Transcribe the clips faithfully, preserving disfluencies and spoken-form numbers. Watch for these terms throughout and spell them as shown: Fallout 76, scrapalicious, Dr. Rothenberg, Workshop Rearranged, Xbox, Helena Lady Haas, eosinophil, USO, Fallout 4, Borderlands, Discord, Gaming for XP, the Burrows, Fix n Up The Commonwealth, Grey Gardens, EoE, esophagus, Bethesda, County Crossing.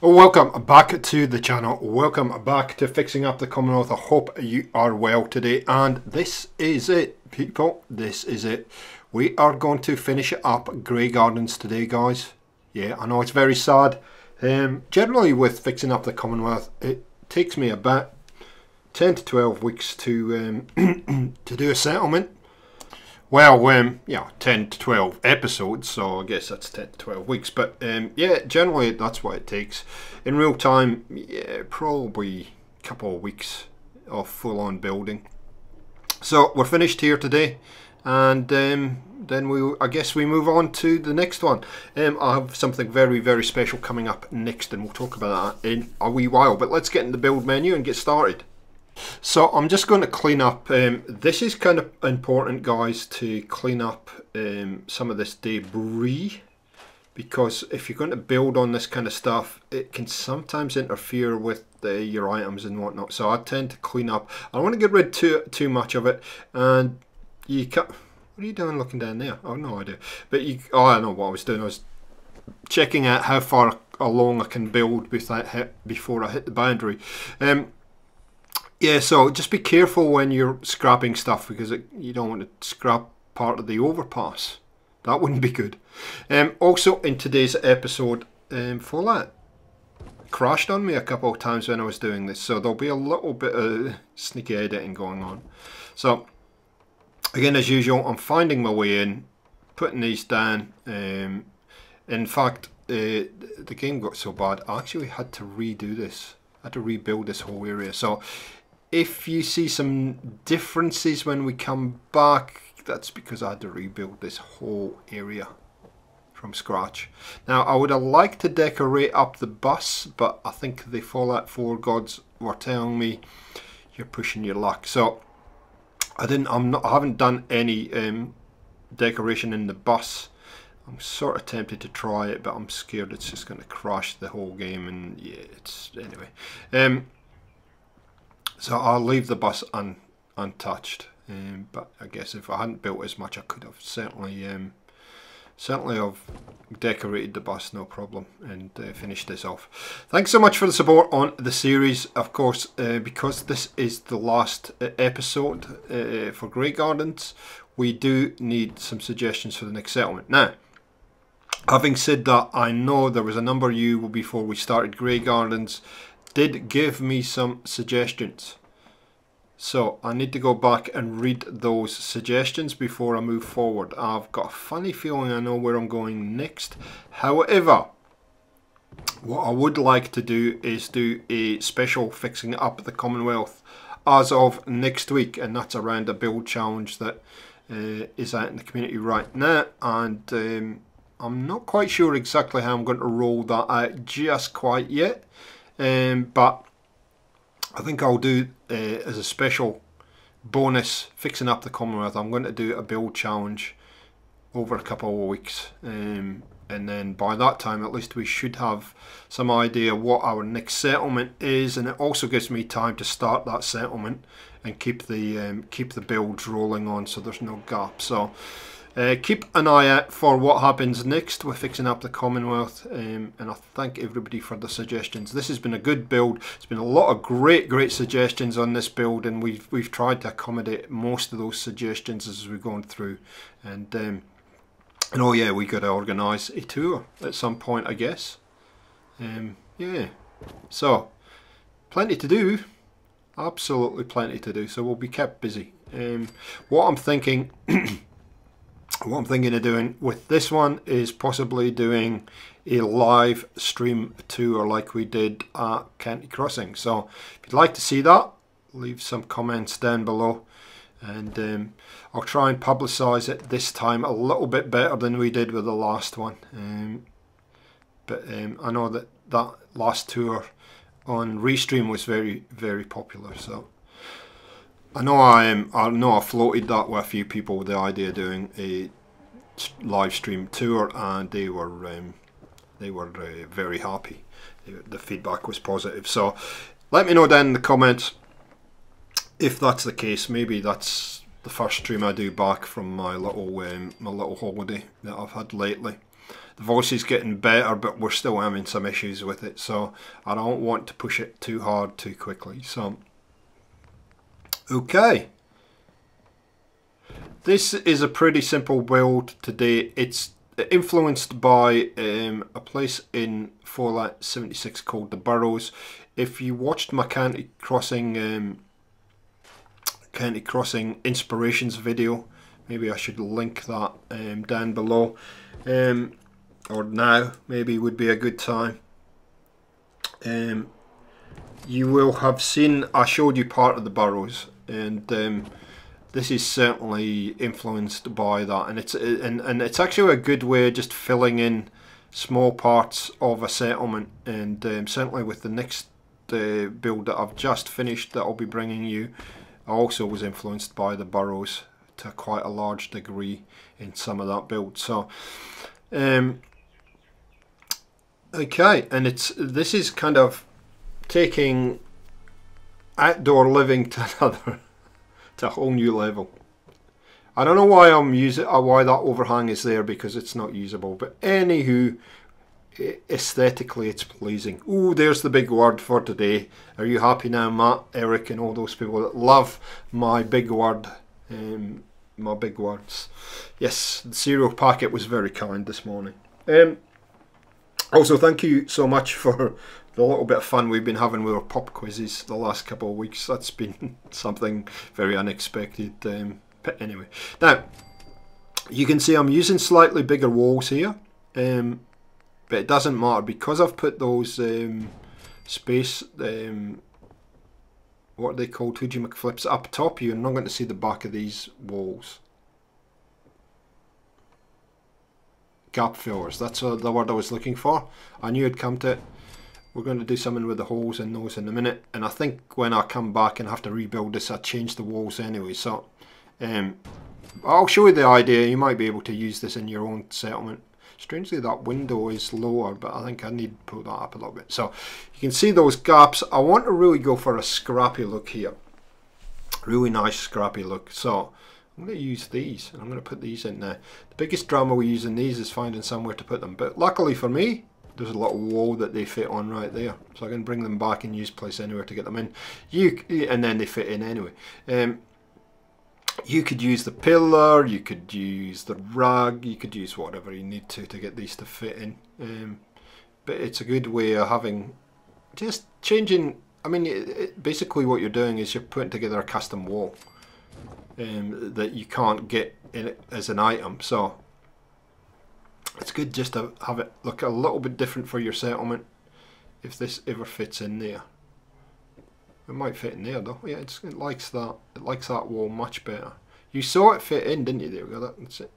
Welcome back to the channel, welcome back to Fixing Up the Commonwealth. I hope you are well today, and this is it people, this is it. We are going to finish up Grey Gardens today guys. Yeah, I know it's very sad. Um, generally with Fixing Up the Commonwealth it takes me about ten to twelve weeks to um, to do a settlement. Well, um, yeah, ten to twelve episodes, so I guess that's ten to twelve weeks, but um, yeah, generally that's what it takes. In real time, yeah, probably a couple of weeks of full-on building. So we're finished here today, and um, then we, I guess we move on to the next one. Um, I have something very, very special coming up next, and we'll talk about that in a wee while, but let's get in the build menu and get started. So I'm just going to clean up, um, this is kind of important guys, to clean up um, some of this debris, because if you're going to build on this kind of stuff it can sometimes interfere with the, your items and whatnot, so I tend to clean up. I don't want to get rid too too much of it, and you can't, what are you doing looking down there? Oh no I do, but you, oh I know what I was doing, I was checking out how far along I can build without hit, before I hit the boundary. Um, Yeah, so just be careful when you're scrapping stuff, because it, you don't want to scrap part of the overpass. That wouldn't be good. Um, also, in today's episode, um, Fallout crashed on me a couple of times when I was doing this, so there'll be a little bit of sneaky editing going on. So, again, as usual, I'm finding my way in, putting these down. Um, in fact, uh, the game got so bad, I actually had to redo this. I had to rebuild this whole area. So, if you see some differences when we come back, that's because I had to rebuild this whole area from scratch. Now, I would have liked to decorate up the bus, but I think the Fallout four gods were telling me you're pushing your luck. So, I didn't. I'm not. I haven't done any um, decoration in the bus. I'm sort of tempted to try it, but I'm scared it's just going to crash the whole game. And yeah, it's anyway. Um, So I'll leave the bus un, untouched, um, but I guess if I hadn't built as much I could have certainly um, certainly have decorated the bus, no problem, and uh, finished this off. Thanks so much for the support on the series, of course, uh, because this is the last episode uh, for Grey Gardens, we do need some suggestions for the next settlement. Now, having said that, I know there was a number of you before we started Grey Gardens did give me some suggestions, so I need to go back and read those suggestions before I move forward. I've got a funny feeling I know where I'm going next. However, what I would like to do is do a special Fixing Up the Commonwealth as of next week, and that's around a build challenge that uh, is out in the community right now, and um, I'm not quite sure exactly how I'm going to roll that out just quite yet. Um, but I think I'll do uh, as a special bonus Fixing Up the Commonwealth. I'm going to do a build challenge over a couple of weeks, um, and then by that time at least we should have some idea what our next settlement is, and it also gives me time to start that settlement and keep the um, keep the builds rolling on, so there's no gap. So Uh, keep an eye out for what happens next with Fixing Up the Commonwealth, um, and I thank everybody for the suggestions. This has been a good build. It's been a lot of great, great suggestions on this build, and we've we've tried to accommodate most of those suggestions as we've gone through. And um, and oh yeah, we got to organise a tour at some point, I guess. Um, yeah, so plenty to do, absolutely plenty to do. So we'll be kept busy. Um, what I'm thinking. What I'm thinking of doing with this one is possibly doing a live stream tour like we did at County Crossing. So if you'd like to see that, leave some comments down below, and um, I'll try and publicise it this time a little bit better than we did with the last one. Um, but um, I know that that last tour on Restream was very, very popular. So. I know I, um, I know I floated that with a few people, the idea of doing a live stream tour, and they were um, they were uh, very happy. The feedback was positive. So let me know down in the comments if that's the case. Maybe that's the first stream I do back from my little um, my little holiday that I've had lately. The voice is getting better, but we're still having some issues with it, so I don't want to push it too hard too quickly. So, okay. This is a pretty simple build today. It's influenced by um, a place in Fallout seventy-six called the Burrows. If you watched my County Crossing um, County Crossing Inspirations video, maybe I should link that um, down below, um, or now maybe would be a good time. Um, you will have seen I showed you part of the Burrows, and um, this is certainly influenced by that, and it's and, and it's actually a good way of just filling in small parts of a settlement. And um, certainly with the next uh, build that I've just finished that I'll be bringing you, I also was influenced by the Burrows to quite a large degree in some of that build. So um, okay, and it's this is kind of taking outdoor living to another to a whole new level. I don't know why I'm using or why that overhang is there, because it's not usable. But anywho, aesthetically it's pleasing. Ooh, there's the big word for today. Are you happy now, Matt, Eric, and all those people that love my big word, um, my big words? Yes, the cereal packet was very kind this morning. Um, also, thank you so much for the little bit of fun we've been having with our pop quizzes the last couple of weeks. That's been something very unexpected. Um, But anyway, now you can see I'm using slightly bigger walls here, um, but it doesn't matter because I've put those um, space, um, what are they called, two G McFlips up top. You're not going to see the back of these walls. Gap fillers, that's uh, the word I was looking for. I knew I'd come to it. We're going to do something with the holes in those in a minute, and I think when I come back and have to rebuild this, I change the walls anyway. So. Um, I'll show you the idea. You might be able to use this in your own settlement. Strangely, that window is lower, but I think I need to pull that up a little bit. So you can see those gaps. I want to really go for a scrappy look here. Really nice scrappy look. So I'm going to use these, and I'm going to put these in there. The biggest drama we use in these is finding somewhere to put them. But luckily for me, there's a little wall that they fit on right there. So I can bring them back and use Place Anywhere to get them in. You And then they fit in anyway. Um, You could use the pillar, you could use the rug, you could use whatever you need to to get these to fit in. Um, but it's a good way of having, just changing, I mean, it, it, basically what you're doing is you're putting together a custom wall um, that you can't get in it as an item. So it's good just to have it look a little bit different for your settlement, if this ever fits in there. It might fit in there though. Yeah, it's, it likes that. It likes that wall much better. You saw it fit in, didn't you? There we go. That's it.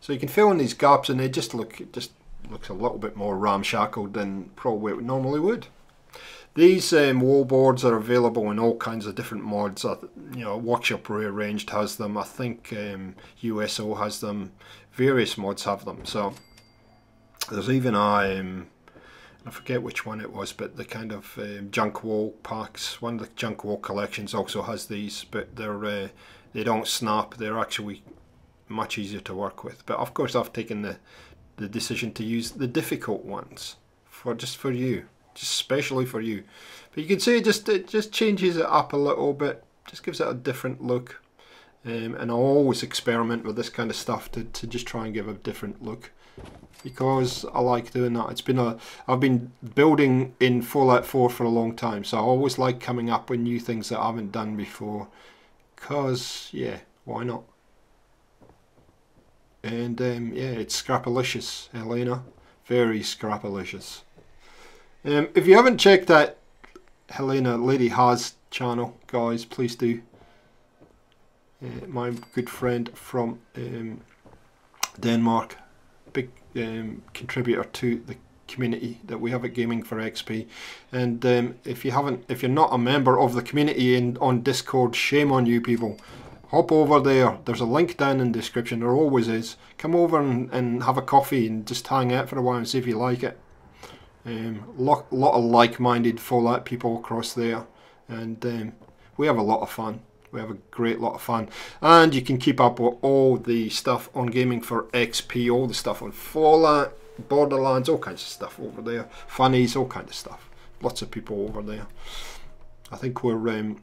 So you can fill in these gaps, and they just look. It just looks a little bit more ramshackle than probably it normally would. These um, wall boards are available in all kinds of different mods. You know, Workshop Rearranged has them. I think um, U S O has them. Various mods have them. So there's even I. Um, I forget which one it was, but the kind of um, junk wall packs, one of the junk wall collections also has these, but they're uh, they don't snap. They're actually much easier to work with. But of course, I've taken the the decision to use the difficult ones for just for you, just especially for you. But you can see it just it just changes it up a little bit, just gives it a different look. Um, and I always experiment with this kind of stuff to to just try and give a different look, because I like doing that. It's been a I've been building in Fallout four for a long time, so I always like coming up with new things that I haven't done before, because yeah, why not? And um, yeah, it's scrapalicious, Helena, very scrapalicious. Um, if you haven't checked out Helena Lady Haas channel, guys, please do. Uh, my good friend from um, Denmark, big um, contributor to the community that we have at Gaming for X P. And um, if you haven't, if you're not a member of the community in on Discord, shame on you people. Hop over there. There's a link down in the description. There always is. Come over and, and have a coffee and just hang out for a while and see if you like it. Um, lot lot of like-minded Fallout people across there, and um, we have a lot of fun. We have a great lot of fun, and you can keep up with all the stuff on Gaming for X P, all the stuff on Fallout, Borderlands, all kinds of stuff over there. Funnies, all kinds of stuff. Lots of people over there. I think we're um,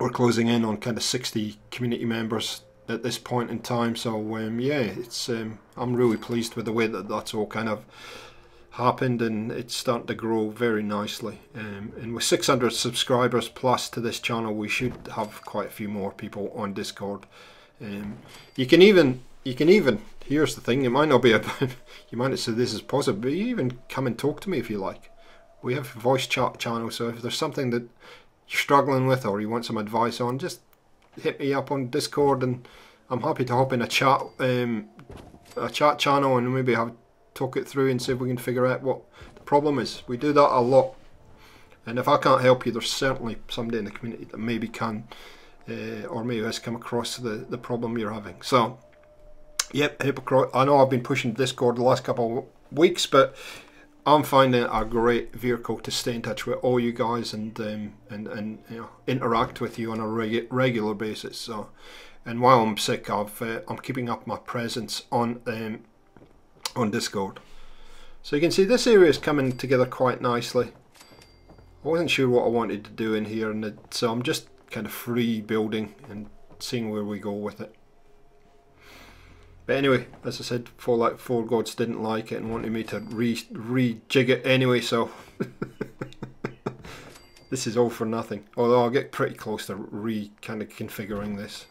we're closing in on kind of sixty community members at this point in time. So um, yeah, it's um, I'm really pleased with the way that that's all kind of happened, and it's starting to grow very nicely. Um, and with six hundred subscribers plus to this channel, we should have quite a few more people on Discord. Um, you can even you can even here's the thing. It might not be a you might not say this is positive, but you even come and talk to me if you like. We have a voice chat channel, so if there's something that you're struggling with or you want some advice on, just hit me up on Discord, and I'm happy to hop in a chat um, a chat channel and maybe have talk it through and see if we can figure out what the problem is. We do that a lot, and if I can't help you, there's certainly somebody in the community that maybe can, uh, or maybe has come across the, the problem you're having. So, yep, I know I've been pushing Discord the last couple of weeks, but I'm finding it a great vehicle to stay in touch with all you guys and um, and, and you know, interact with you on a regu regular basis. So, and while I'm sick, I've, uh, I'm keeping up my presence on um, on Discord. So you can see this area is coming together quite nicely. I wasn't sure what I wanted to do in here, and it, so I'm just kind of free building and seeing where we go with it. But anyway, as I said, Fallout four gods didn't like it and wanted me to re rejig it anyway, so this is all for nothing. Although I'll get pretty close to re kind of configuring this.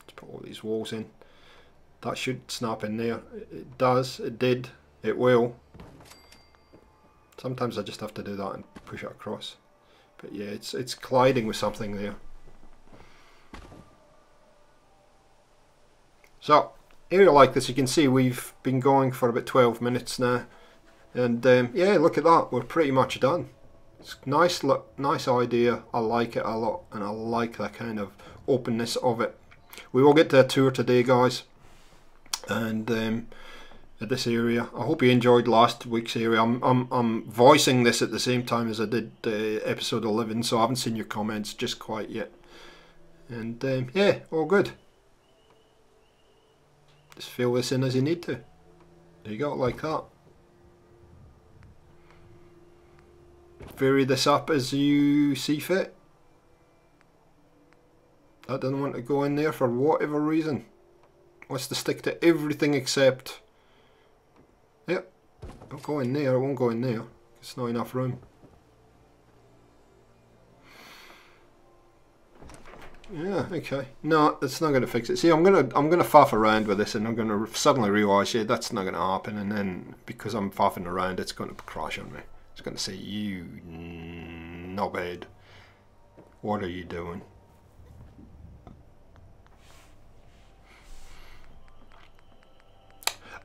Let's put all these walls in. That should snap in there. It does, it did, it will. Sometimes I just have to do that and push it across. But yeah, it's it's colliding with something there. So area like this, you can see we've been going for about twelve minutes now, and um, yeah, look at that, we're pretty much done. It's nice, look, nice idea. I like it a lot, and I like the kind of openness of it. We will get to a tour today, guys, and um, at this area. I hope you enjoyed last week's area. I'm I'm I'm voicing this at the same time as I did uh, episode eleven, so I haven't seen your comments just quite yet. And um, yeah, all good. Just fill this in as you need to. There you go, like that. Vary this up as you see fit. That doesn't want to go in there for whatever reason. Wants to stick to everything except. Yep, don't go in there, it won't go in there. It's not enough room. Yeah, okay. No, that's not going to fix it. See, I'm gonna I'm gonna faff around with this, and I'm gonna suddenly realise, yeah, that's not going to happen. And then because I'm faffing around, it's going to crash on me. It's going to say, "You knobhead, what are you doing?"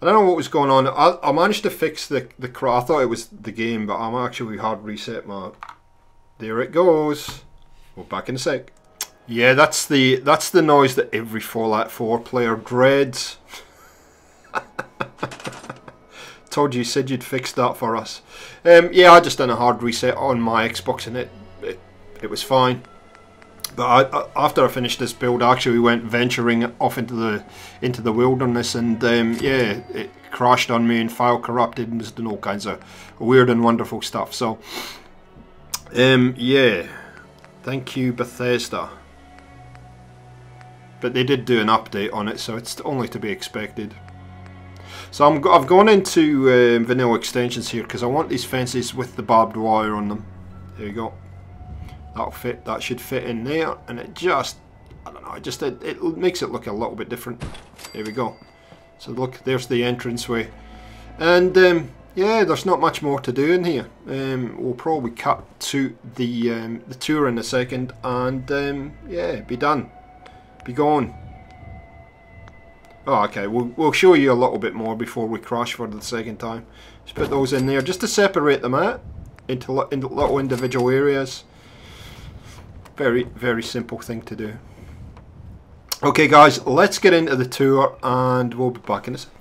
I don't know what was going on. I, I managed to fix the the crash. I thought it was the game, but I'm actually hard reset my. There it goes. We're back in a sec. Yeah, that's the that's the noise that every Fallout four player dreads. Told you, said you'd fix that for us. Um, yeah, I just done a hard reset on my Xbox, and it it, it was fine. But I, I, after I finished this build, I actually went venturing off into the into the wilderness, and um, yeah, it crashed on me and file corrupted and was doing all kinds of weird and wonderful stuff. So, um, yeah, thank you, Bethesda. But they did do an update on it, so it's only to be expected. So I'm, I've gone into um, vanilla extensions here because I want these fences with the barbed wire on them. There you go. That'll fit. That should fit in there, and it just—I don't know. Just it, it makes it look a little bit different. There we go. So look, there's the entranceway, and um, yeah, there's not much more to do in here. Um, we'll probably cut to the um, the tour in a second, and um, yeah, be done. Be gone. Oh, okay, we'll, we'll show you a little bit more before we crash for the second time. Just put those in there just to separate them out into, into little individual areas. Very, very simple thing to do. Okay, guys, let's get into the tour and we'll be back in a sec.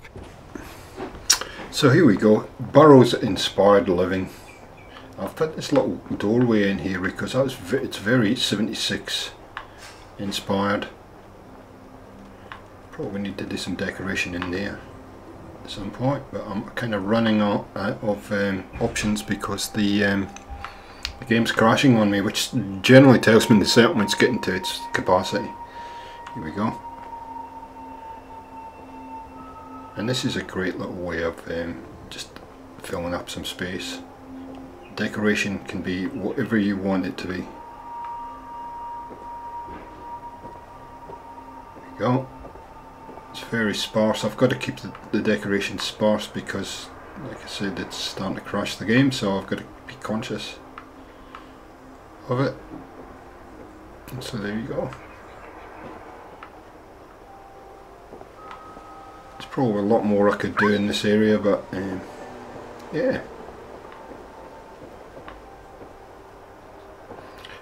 So here we go, Burrows Inspired Living. I've put this little doorway in here because that was, it's very seventy-six inspired. Probably need to do some decoration in there. at some point, but I'm kind of running out of um, options because the, um, the game's crashing on me, which generally tells me the settlement's getting to its capacity. Here we go. And this is a great little way of um, just filling up some space. Decoration can be whatever you want it to be. There we go. It's very sparse. I've got to keep the, the decoration sparse because, like I said, it's starting to crash the game, so I've got to be conscious of it. And so there you go. There's probably a lot more I could do in this area, but um, yeah.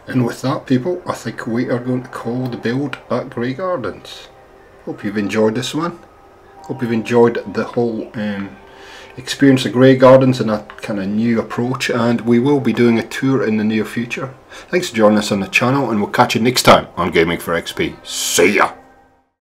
And with that, people, I think we are going to call the build at Grey Gardens. Hope you've enjoyed this one. Hope you've enjoyed the whole um, experience of Grey Gardens and that kind of new approach. And we will be doing a tour in the near future. Thanks for joining us on the channel, and we'll catch you next time on Gaming for X P. See ya!